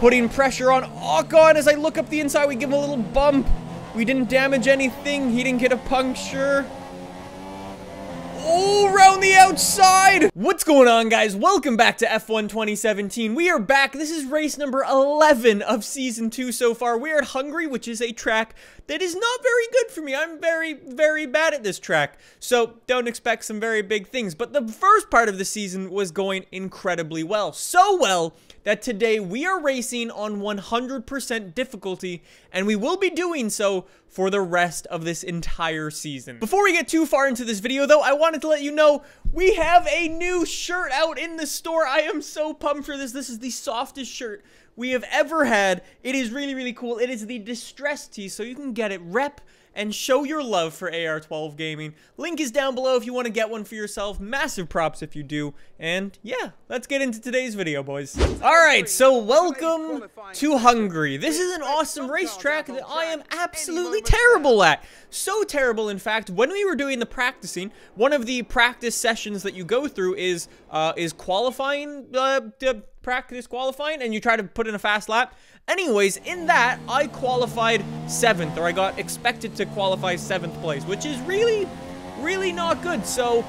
putting pressure on Ocon. As I look up the inside, we give him a little bump. We didn't damage anything. He didn't get a puncture. Oh, round the outside! What's going on, guys? Welcome back to F1 2017. We are back. This is race number 11 of Season 2 so far. We are at Hungary, which is a track that is not very good for me. I'm very, very bad at this track, so don't expect some very big things. But the first part of the season was going incredibly well. So well that today we are racing on 100% difficulty, and we will be doing so for the rest of this entire season. Before we get too far into this video, though, I wanted to let you know we have a new shirt out in the store. I am so pumped for this. This is the softest shirt we have ever had. It is really, really cool. It is the distressed tee, so you can get it. Rep and show your love for AR12 gaming. Link is down below if you want to get one for yourself. Massive props if you do. And yeah, let's get into today's video, boys. Alright, so welcome to Hungary. This is an awesome racetrack that I am absolutely terrible at. So terrible, in fact, when we were doing the practicing, one of the practice sessions that you go through is qualifying, practice qualifying, and you try to put in a fast lap. Anyways, in that, I qualified 7th, or I got expected to qualify 7th place, which is really, really not good. So,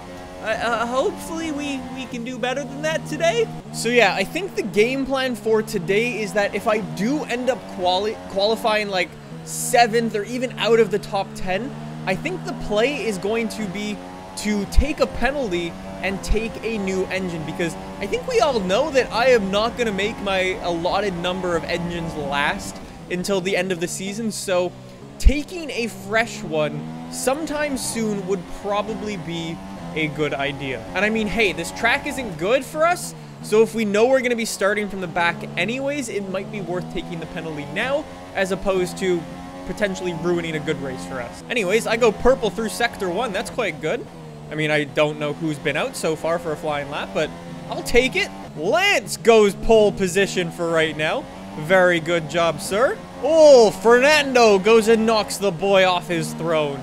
hopefully we can do better than that today. So yeah, I think the game plan for today is that if I do end up qualifying like 7th or even out of the top 10, I think the play is going to be to take a penalty and take a new engine, because I think we all know that I am not going to make my allotted number of engines last until the end of the season, so taking a fresh one sometime soon would probably be a good idea. And I mean, hey, this track isn't good for us, so if we know we're going to be starting from the back anyways, it might be worth taking the penalty now as opposed to potentially ruining a good race for us. Anyways, I go purple through sector 1. That's quite good. I mean, I don't know who's been out so far for a flying lap, but I'll take it. Lance goes pole position for right now. Very good job, sir. Oh, Fernando goes and knocks the boy off his throne.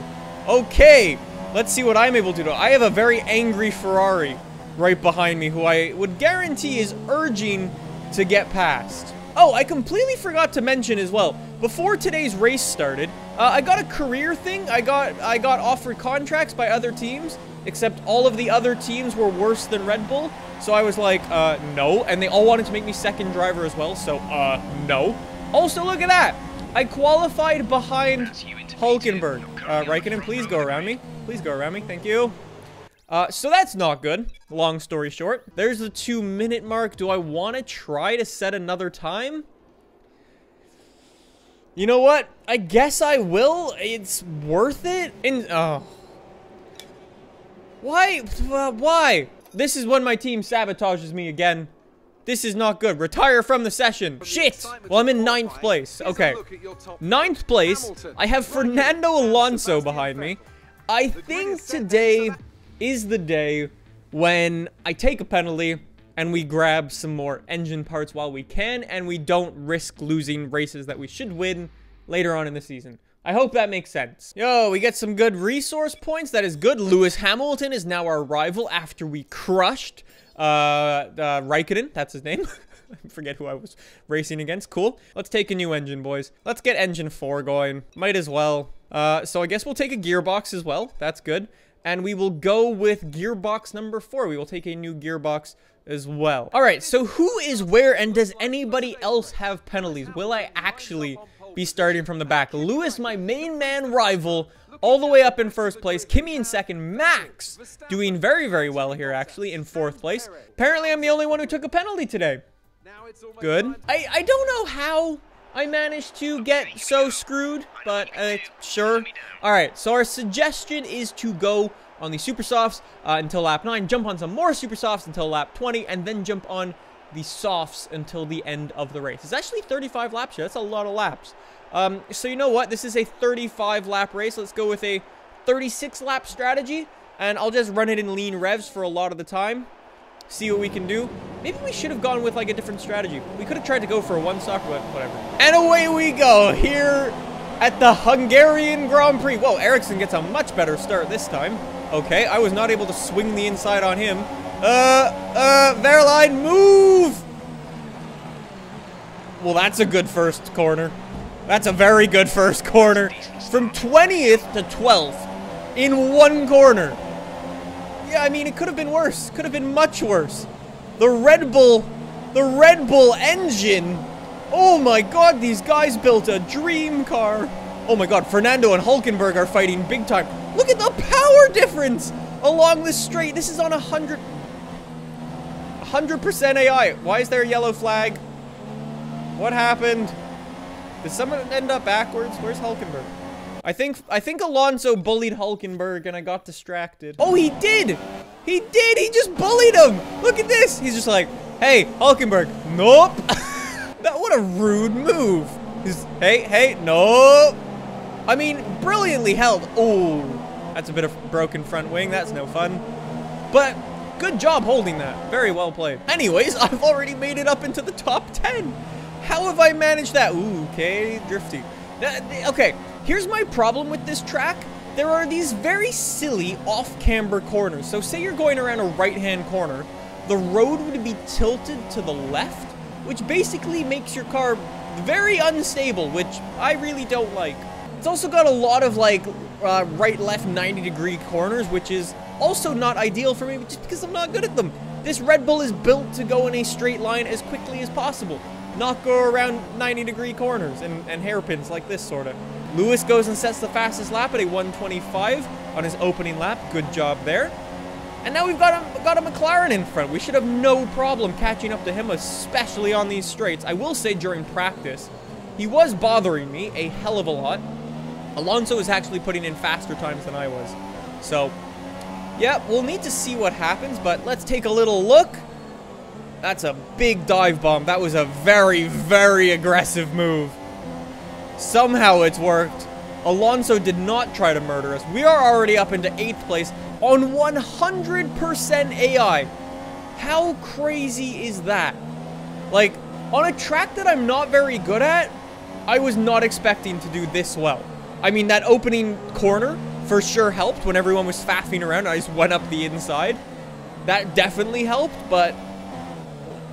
Okay, let's see what I'm able to do. I have a very angry Ferrari right behind me who I would guarantee is urging to get past. Oh, I completely forgot to mention as well, before today's race started, I got a career thing. I got offered contracts by other teams, except all of the other teams were worse than Red Bull. So I was like, no. And they all wanted to make me second driver as well, so, no. Also, look at that. I qualified behind Hulkenberg. Raikkonen, please go around me. Please go around me. Thank you. So that's not good. Long story short. There's the 2-minute mark. Do I want to try to set another time? You know what? I guess I will. It's worth it. And, oh. Why? Why? This is when my team sabotages me again. This is not good. Retire from the session. Shit! Well, I'm in 9th place. Okay. 9th place. I have Fernando Alonso behind me. I think today is the day when I take a penalty and we grab some more engine parts while we can, and we don't risk losing races that we should win later on in the season. I hope that makes sense. Yo, we get some good resource points. That is good. Lewis Hamilton is now our rival after we crushed Raikkonen. That's his name. I forget who I was racing against. Cool. Let's take a new engine, boys. Let's get engine 4 going. Might as well. So I guess we'll take a gearbox as well. That's good. And we will go with gearbox number 4. We will take a new gearbox as well. All right, so who is where, and does anybody else have penalties? Will I actually be starting from the back? Lewis, my main man rival, all the way up in 1st place. Kimi in 2nd. Max doing very, very well here, actually, in 4th place. Apparently, I'm the only one who took a penalty today. Good. I don't know how I managed to get so screwed, but sure. All right, so our suggestion is to go on the super softs until lap 9, jump on some more super softs until lap 20, and then jump on the softs until the end of the race. It's actually 35 laps here. That's a lot of laps. So you know what? This is a 35 lap race. Let's go with a 36 lap strategy, and I'll just run it in lean revs for a lot of the time. See what we can do. Maybe we should have gone with like a different strategy. We could have tried to go for a one-stop, but whatever. And away we go here at the Hungarian Grand Prix. Whoa, Ericsson gets a much better start this time. Okay, I was not able to swing the inside on him. Verline, move! Well, that's a good first corner. That's a very good first corner. From 20th to 12th in one corner. Yeah, I mean, it could have been worse. Could have been much worse. The Red Bull engine. Oh my God, these guys built a dream car. Oh my God, Fernando and Hulkenberg are fighting big time. Look at the power difference along this straight. This is on 100% AI. Why is there a yellow flag? What happened? Did someone end up backwards? Where's Hulkenberg? I think Alonso bullied Hulkenberg and I got distracted. Oh, he did! He did! He just bullied him! Look at this! He's just like, hey, Hulkenberg. Nope! That, what a rude move. He's, hey, nope! I mean, brilliantly held. Oh, that's a bit of broken front wing. That's no fun. But good job holding that. Very well played. Anyways, I've already made it up into the top 10. How have I managed that? Ooh, okay, drifty. Okay, here's my problem with this track. There are these very silly off-camber corners. So say you're going around a right-hand corner, the road would be tilted to the left, which basically makes your car very unstable, which I really don't like. It's also got a lot of like right-left 90-degree corners, which is also not ideal for me just because I'm not good at them. This Red Bull is built to go in a straight line as quickly as possible, not go around 90-degree corners and hairpins like this sort of. Lewis goes and sets the fastest lap at a 1:25 on his opening lap. Good job there. And now we've got a McLaren in front. We should have no problem catching up to him, especially on these straights. I will say during practice, he was bothering me a hell of a lot. Alonso was actually putting in faster times than I was. So, yeah, we'll need to see what happens, but let's take a little look. That's a big dive bomb. That was a very, very aggressive move. Somehow it's worked. Alonso did not try to murder us. We are already up into 8th place on 100% AI. How crazy is that? Like, on a track that I'm not very good at, I was not expecting to do this well. I mean, that opening corner for sure helped when everyone was faffing around. I just went up the inside. That definitely helped, but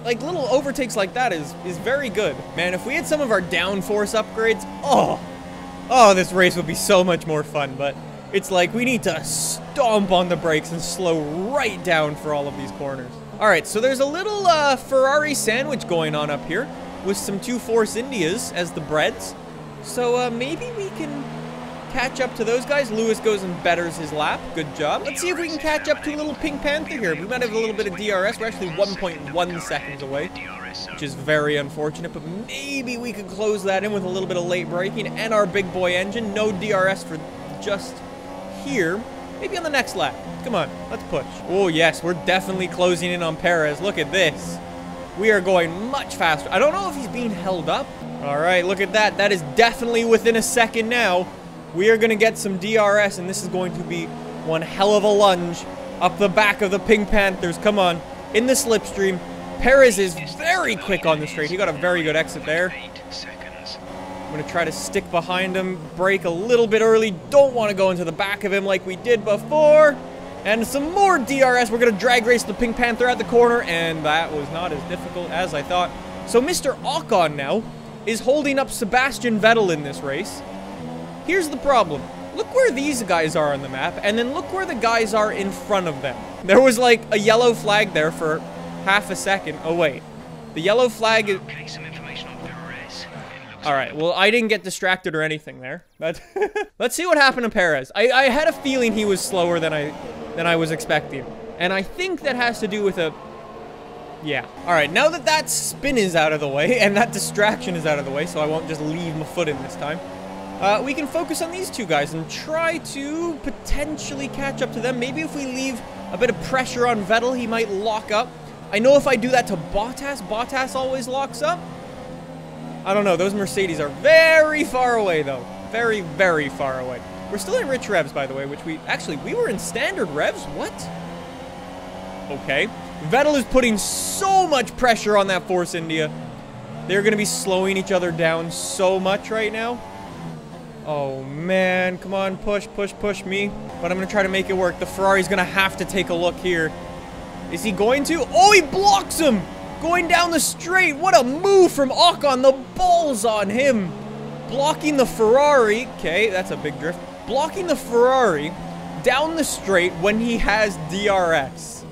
like little overtakes like that is very good. Man, if we had some of our downforce upgrades, oh, this race would be so much more fun, but it's like we need to stomp on the brakes and slow right down for all of these corners. All right, so there's a little Ferrari sandwich going on up here with some two Force Indias as the breads. So maybe we can catch up to those guys. Lewis goes and betters his lap. Good job. Let's see if we can catch up to a little Pink Panther here. We might have a little bit of DRS. We're actually 1.1 seconds away, which is very unfortunate, but maybe we could close that in with a little bit of late braking and our big boy engine. No DRS for just here. Maybe on the next lap. Come on, let's push. Oh yes, we're definitely closing in on Perez. Look at this. We are going much faster. I don't know if he's being held up. All right, look at that. That is definitely within a second now. We are going to get some DRS, and this is going to be one hell of a lunge up the back of the Pink Panthers. Come on. In the slipstream. Perez is very quick on the straight. He got a very good exit there. I'm going to try to stick behind him. Brake a little bit early. Don't want to go into the back of him like we did before. And some more DRS. We're going to drag race the Pink Panther at the corner, and that was not as difficult as I thought. So Mr. Ocon now is holding up Sebastian Vettel in this race. Here's the problem. Look where these guys are on the map, and then look where the guys are in front of them. There was like a yellow flag there for half a second. Oh wait, the yellow flag is... Okay, some information on Perez. All right, well, I didn't get distracted or anything there. But let's see what happened to Perez. I had a feeling he was slower than I was expecting. And I think that has to do with a... Yeah. All right, now that spin is out of the way, and that distraction is out of the way, so I won't just leave my foot in this time. We can focus on these two guys and try to potentially catch up to them. Maybe if we leave a bit of pressure on Vettel, he might lock up. I know if I do that to Bottas, Bottas always locks up. I don't know. Those Mercedes are very far away, though. Very, very far away. We're still in rich revs, by the way, which we... Actually, we were in standard revs? What? Okay. Vettel is putting so much pressure on that Force India. They're going to be slowing each other down so much right now. Oh man, come on, push, push, push me. But I'm gonna try to make it work. The Ferrari's gonna have to take a look here. Is he going to? Oh, he blocks him! Going down the straight. What a move from Ocon. The ball's on him. Blocking the Ferrari. Okay, that's a big drift. Blocking the Ferrari down the straight when he has DRS.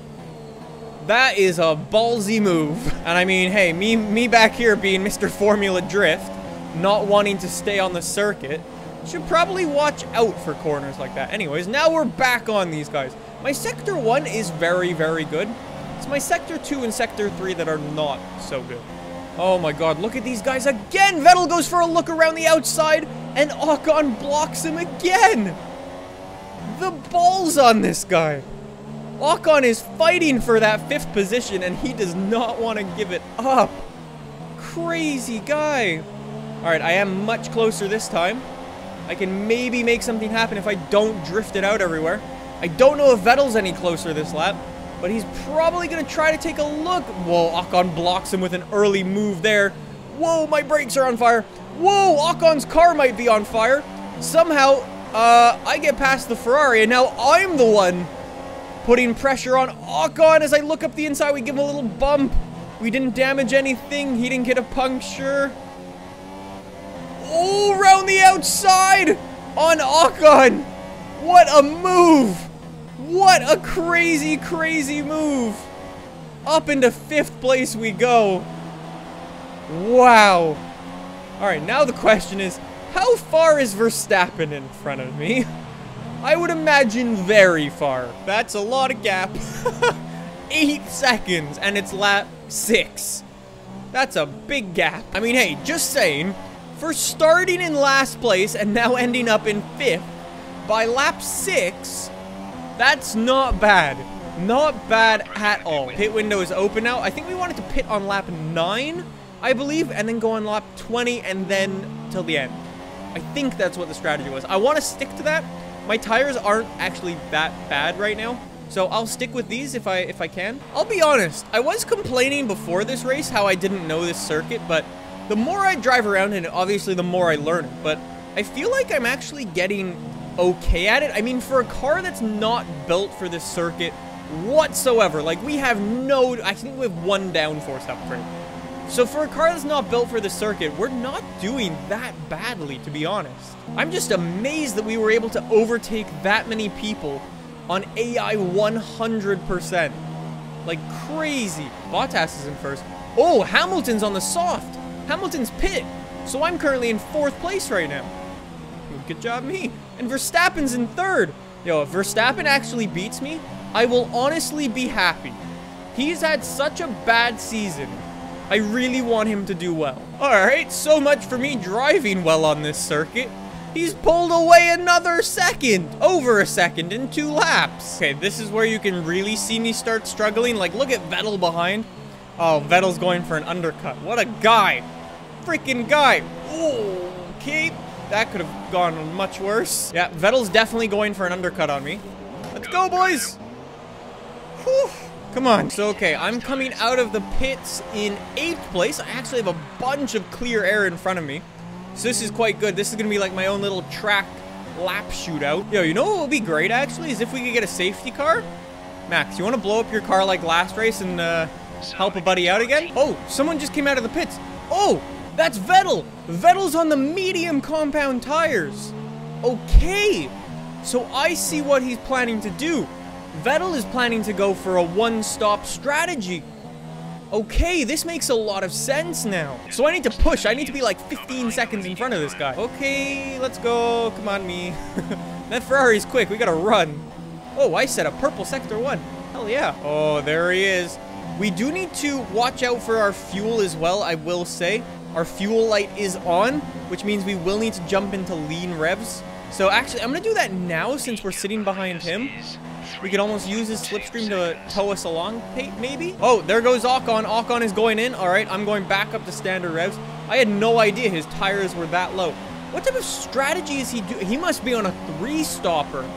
That is a ballsy move. And I mean, hey, me back here being Mr. Formula Drift, not wanting to stay on the circuit, should probably watch out for corners like that. Anyways, now we're back on these guys. My Sector 1 is very, very good. It's my Sector 2 and Sector 3 that are not so good. Oh my god, look at these guys again! Vettel goes for a look around the outside, and Ocon blocks him again! The balls on this guy! Ocon is fighting for that fifth position, and he does not want to give it up. Crazy guy. Alright, I am much closer this time. I can maybe make something happen if I don't drift it out everywhere. I don't know if Vettel's any closer this lap, but he's probably going to try to take a look. Whoa, Ocon blocks him with an early move there. Whoa, my brakes are on fire. Whoa, Ocon's car might be on fire. Somehow, I get past the Ferrari, and now I'm the one putting pressure on Ocon. As I look up the inside, we give him a little bump. We didn't damage anything. He didn't get a puncture. Oh, round the outside on Ocon. What a move. What a crazy, crazy move. Up into fifth place we go. Wow. All right, now the question is, how far is Verstappen in front of me? I would imagine very far. That's a lot of gap. 8 seconds, and it's lap 6. That's a big gap. I mean, hey, just saying, for starting in last place and now ending up in 5th, by lap 6, that's not bad. Not bad at all. Pit window is open now. I think we wanted to pit on lap 9, I believe, and then go on lap 20 and then till the end. I think that's what the strategy was. I want to stick to that. My tires aren't actually that bad right now, so I'll stick with these if I can. I'll be honest, I was complaining before this race how I didn't know this circuit, but the more I drive around and obviously the more I learn it, but I feel like I'm actually getting okay at it. I mean, for a car that's not built for this circuit whatsoever, like we have no, I think we have one downforce upgrade. So for a car that's not built for the circuit, we're not doing that badly, to be honest. I'm just amazed that we were able to overtake that many people on AI 100%. Like crazy. Bottas is in first. Oh, Hamilton's on the soft. Hamilton's pit. So I'm currently in 4th place right now. Good job, me. And Verstappen's in 3rd. Yo, if Verstappen actually beats me, I will honestly be happy. He's had such a bad season. I really want him to do well. Alright, so much for me driving well on this circuit. He's pulled away another second. Over a second in 2 laps. Okay, this is where you can really see me start struggling. Like, look at Vettel behind. Oh, Vettel's going for an undercut. What a guy. Freaking guy. Ooh, okay. That could have gone much worse. Yeah, Vettel's definitely going for an undercut on me. Let's go, boys. Whew. Come on. So, okay, I'm coming out of the pits in 8th place. I actually have a bunch of clear air in front of me. So this is quite good. This is going to be like my own little track lap shootout. Yo, you know what would be great, actually, is if we could get a safety car? Max, you want to blow up your car like last race and help a buddy out again? Oh, someone just came out of the pits. Oh, that's Vettel. Vettel's on the medium compound tires. Okay. So I see what he's planning to do. Vettel is planning to go for a one-stop strategy. Okay, this makes a lot of sense now. So I need to push. I need to be like 15 seconds in front of this guy. Okay, let's go. Come on, me. That Ferrari's quick. We gotta run. Oh, I said a purple Sector 1. Hell yeah. Oh, there he is. We do need to watch out for our fuel as well, I will say. Our fuel light is on, which means we will need to jump into lean revs. So actually, I'm gonna do that now since we're sitting behind him. We could almost use his slipstream to tow us along, maybe? Oh, there goes Ocon. Ocon is going in. All right, I'm going back up to standard revs. I had no idea his tires were that low. What type of strategy is he doing? He must be on a 3-stopper.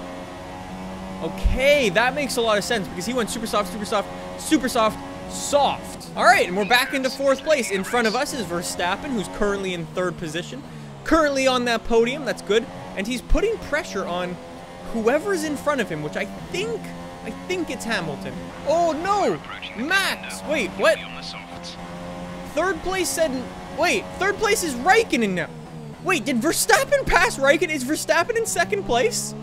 Okay, that makes a lot of sense because he went super soft, super soft, super soft, soft. All right, and we're back into 4th place. In front of us is Verstappen, who's currently in 3rd position. Currently on that podium. That's good. And he's putting pressure on whoever's in front of him, which I think I think it's Hamilton. Oh no! Max! Wait, what? Third place said... Wait, third place is Raikkonen now. Wait, did Verstappen pass Raikkonen? Is Verstappen in second place?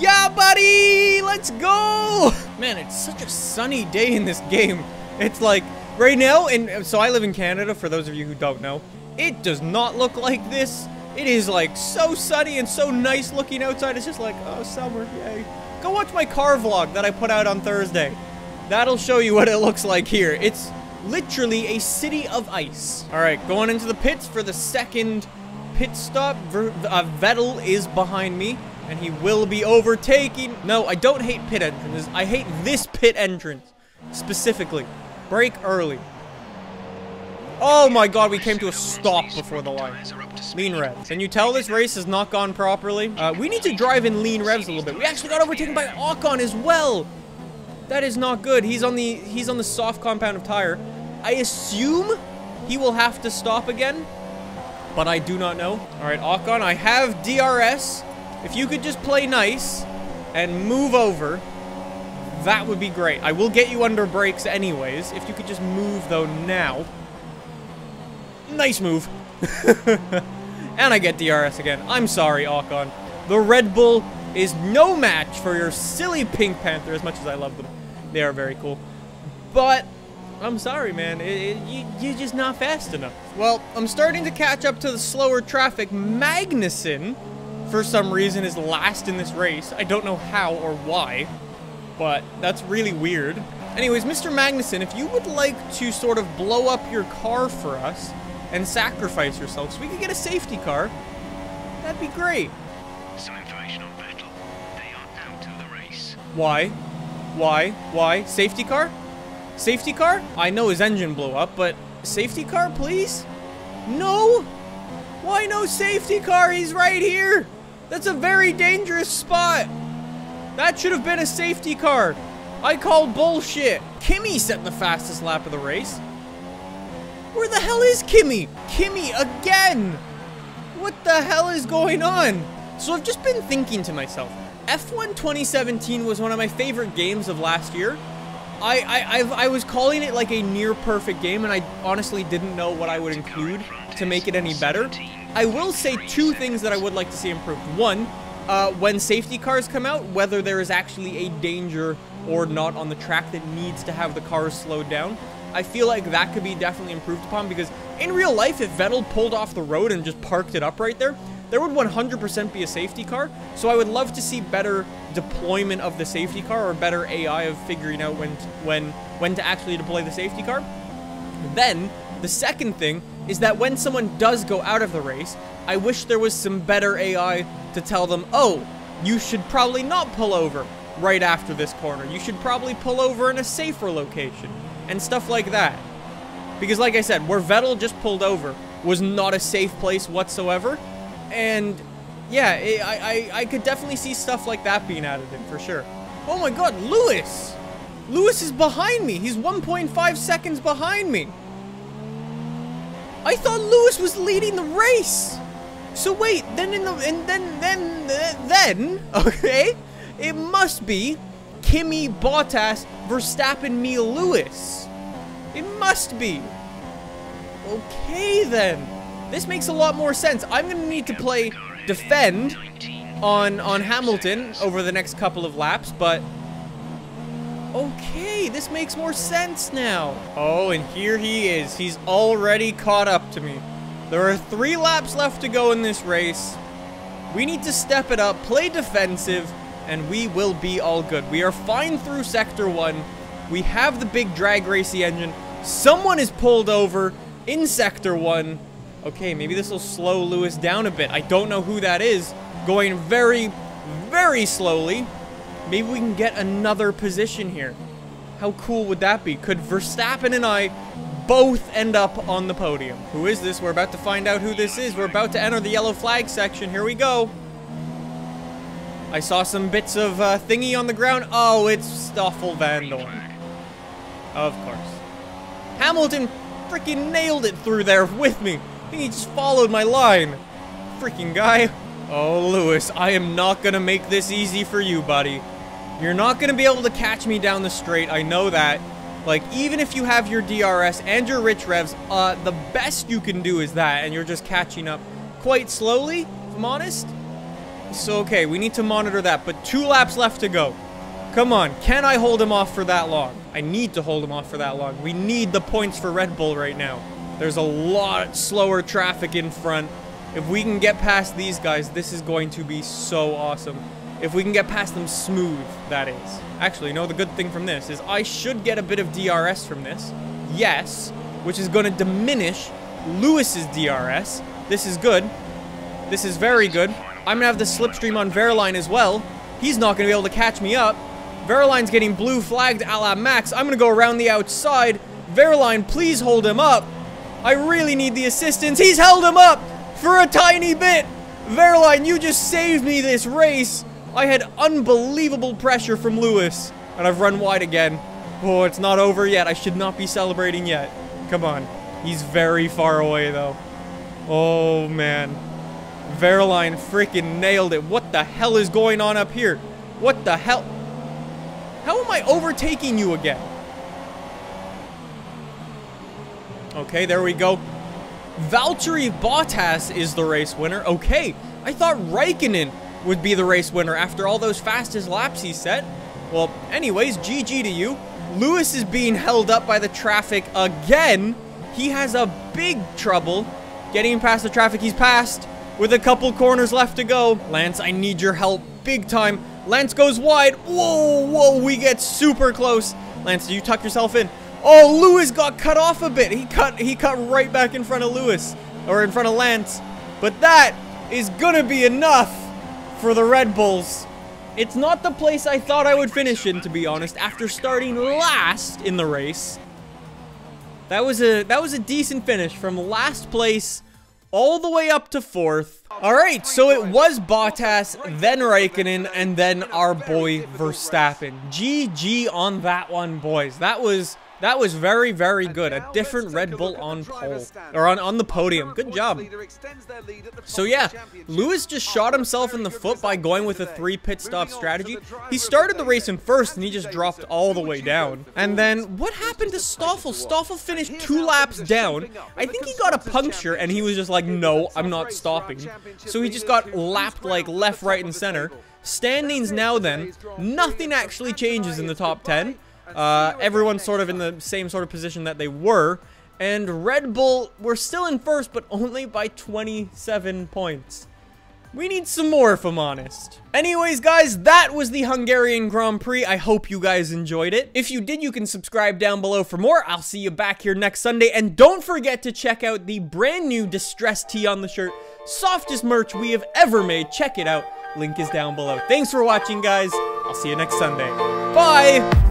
Yeah, buddy! Let's go! Man, it's such a sunny day in this game. It's like, right now, and so I live in Canada, for those of you who don't know. It does not look like this. It is like so sunny and so nice looking outside. It's just like, oh, summer, yay. Go watch my car vlog that I put out on Thursday. That'll show you what it looks like here. It's literally a city of ice. All right, going into the pits for the second pit stop. Vettel is behind me, and he will be overtaking. No, I don't hate pit entrances. I hate this pit entrance specifically. Break early. Oh my god, we came to a stop before the line. Lean revs. Can you tell this race has not gone properly? We need to drive in lean revs a little bit. We actually got overtaken by Ocon as well. That is not good. He's on the soft compound of tire. I assume he will have to stop again, but I do not know. All right, Ocon, I have DRS. If you could just play nice and move over, that would be great. I will get you under brakes anyways. If you could just move though now. Nice move. And I get DRS again. I'm sorry, Ocon. The Red Bull is no match for your silly Pink Panther, as much as I love them. They are very cool. But I'm sorry, man. You're just not fast enough. Well, I'm starting to catch up to the slower traffic. Magnussen, for some reason, is last in this race. I don't know how or why, but that's really weird. Anyways, Mr. Magnussen, if you would like to sort of blow up your car for us, and sacrifice yourself so we could get a safety car. That'd be great. Some information on Vettel. They are out of the race. Why? Why? Why? Safety car? Safety car? I know his engine blew up, but safety car, please? No? Why no safety car? He's right here. That's a very dangerous spot. That should have been a safety car. I call bullshit. Kimi set the fastest lap of the race. Where the hell is Kimi? Kimi again! What the hell is going on? So I've just been thinking to myself, F1 2017 was one of my favorite games of last year. I was calling it like a near-perfect game, and I honestly didn't know what I would include to make it any better. I will say two things that I would like to see improved. One, when safety cars come out, whether there is actually a danger or not on the track that needs to have the cars slowed down. I feel like that could be definitely improved upon, because in real life, if Vettel pulled off the road and just parked it up right there, there would 100% be a safety car. So I would love to see better deployment of the safety car, or better AI of figuring out when to actually deploy the safety car. Then, the second thing is that when someone does go out of the race, I wish there was some better AI to tell them, oh, you should probably not pull over right after this corner. You should probably pull over in a safer location. And stuff like that. Because like I said, where Vettel just pulled over was not a safe place whatsoever. And yeah, I could definitely see stuff like that being added in for sure. Oh my god, Lewis! Lewis is behind me. He's 1.5 seconds behind me. I thought Lewis was leading the race. So wait, then in the and then okay, it must be Kimi, Bottas, Verstappen, me, Lewis. It must be. Okay, then. This makes a lot more sense. I'm going to need to play defend on Hamilton over the next couple of laps, but... Okay, this makes more sense now. Oh, and here he is. He's already caught up to me. There are 3 laps left to go in this race. We need to step it up, play defensive, and we will be all good. We are fine through Sector 1. We have the big drag racy engine. Someone is pulled over in Sector 1. Okay, maybe this will slow Lewis down a bit. I don't know who that is. Going very, very slowly. Maybe we can get another position here. How cool would that be? Could Verstappen and I both end up on the podium? Who is this? We're about to find out who this is. We're about to enter the yellow flag section. Here we go. I saw some bits of thingy on the ground. Oh, it's Stoffel Vandoorne. Of course. Hamilton freaking nailed it through there with me. I think he just followed my line. Freaking guy. Oh, Lewis, I am not going to make this easy for you, buddy. You're not going to be able to catch me down the straight. I know that. Like, even if you have your DRS and your rich revs, the best you can do is that, and you're just catching up quite slowly, if I'm honest. So, okay, we need to monitor that, but 2 laps left to go. Come on, can I hold him off for that long? I need to hold him off for that long. We need the points for Red Bull right now. There's a lot slower traffic in front. If we can get past these guys, this is going to be so awesome. If we can get past them smooth, that is. Actually, no, the good thing from this is I should get a bit of DRS from this. Yes, which is going to diminish Lewis's DRS. This is good. This is very good. I'm going to have the slipstream on Verline as well. He's not going to be able to catch me up. Verline's getting blue flagged a la Max. I'm going to go around the outside. Verline, please hold him up. I really need the assistance. He's held him up for a tiny bit. Verline, you just saved me this race. I had unbelievable pressure from Lewis, and I've run wide again. Oh, it's not over yet. I should not be celebrating yet. Come on. He's very far away, though. Oh, man. Verline freaking nailed it. What the hell is going on up here? What the hell? How am I overtaking you again? Okay, there we go. Valtteri Bottas is the race winner. Okay, I thought Raikkonen would be the race winner after all those fastest laps he set. Well, anyways, GG to you. Lewis is being held up by the traffic again. He has a big trouble getting past the traffic. He's passed with a couple corners left to go. Lance, I need your help big time. Lance goes wide. Whoa, whoa, we get super close. Lance, do you tuck yourself in? Oh, Lewis got cut off a bit. He cut right back in front of Lewis, or in front of Lance. But that is gonna be enough for the Red Bulls. It's not the place I thought I would finish in, to be honest, after starting last in the race. That was a decent finish from last place all the way up to 4th. Alright, so it was Bottas, then Raikkonen, and then our boy Verstappen. GG on that one, boys. That was very, very good. A different Red Bull on pole, or on the podium. Good job. So yeah, Lewis just shot himself in the foot by going with a 3-pit-stop strategy. He started the race in first, and he just dropped all the way down. And then, what happened to Stoffel? Stoffel finished 2 laps down. I think he got a puncture, and he was just like, no, I'm not stopping. So he just got lapped like left, right, and center. Standings now then, nothing actually changes in the top 10. Everyone's sort of in the same sort of position that they were, and Red Bull were still in first, but only by 27 points. We need some more, if I'm honest. Anyways, guys, that was the Hungarian Grand Prix. I hope you guys enjoyed it. If you did, you can subscribe down below for more. I'll see you back here next Sunday, and don't forget to check out the brand new distressed tee on the shirt. Softest merch we have ever made. Check it out. Link is down below. Thanks for watching, guys. I'll see you next Sunday. Bye!